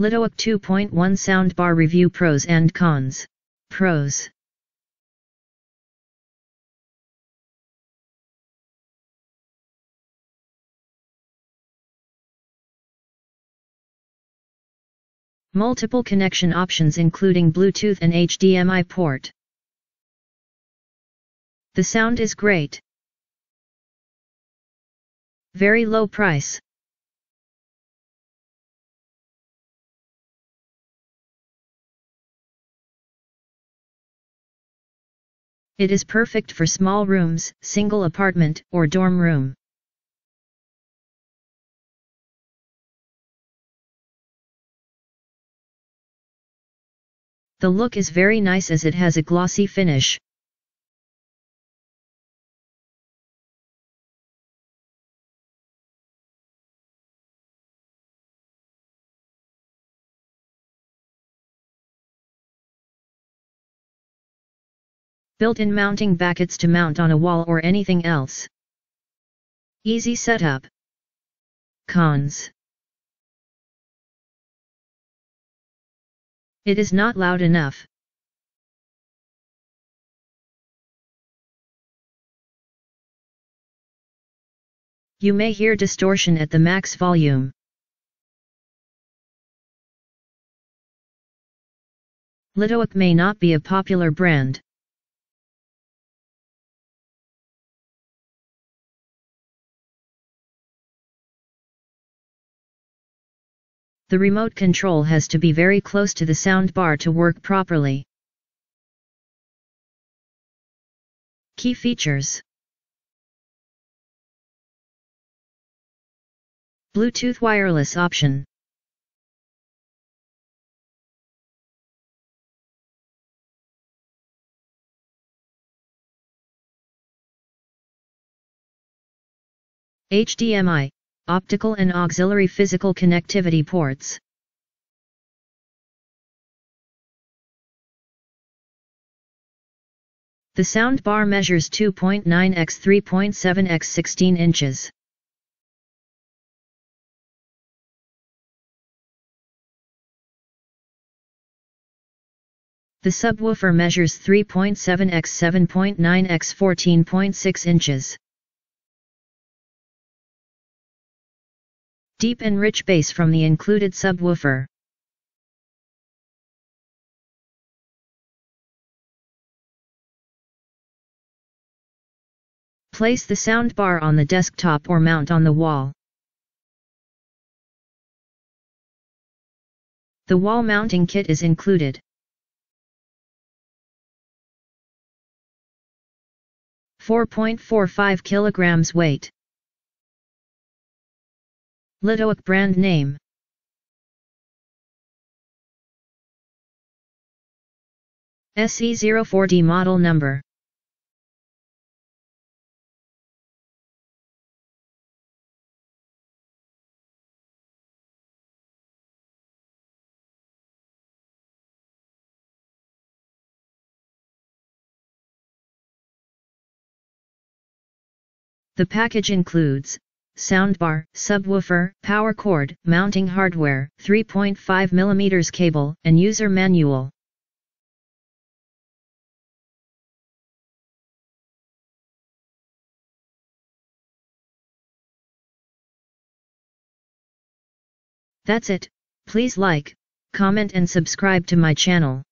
Littoak 2.1 Soundbar Review Pros and Cons. Pros. Multiple connection options including Bluetooth and HDMI port. The sound is great. Very low price. It is perfect for small rooms, single apartment, or dorm room. The look is very nice as it has a glossy finish. Built-in mounting brackets to mount on a wall or anything else. Easy setup. Cons. It is not loud enough. You may hear distortion at the max volume. Littoak may not be a popular brand. The remote control has to be very close to the soundbar to work properly. Key features: Bluetooth wireless option, HDMI, optical and auxiliary physical connectivity ports. The soundbar measures 2.9 x 3.7 x 16 inches. The subwoofer measures 3.7 x 7.9 x 14.6 inches. Deep and rich bass from the included subwoofer. Place the soundbar on the desktop or mount on the wall. The wall mounting kit is included. (4.45 kg weight). Littoak brand name. SE04D model number. The package includes soundbar, subwoofer, power cord, mounting hardware, 3.5 mm cable, and user manual. That's it. Please like, comment and subscribe to my channel.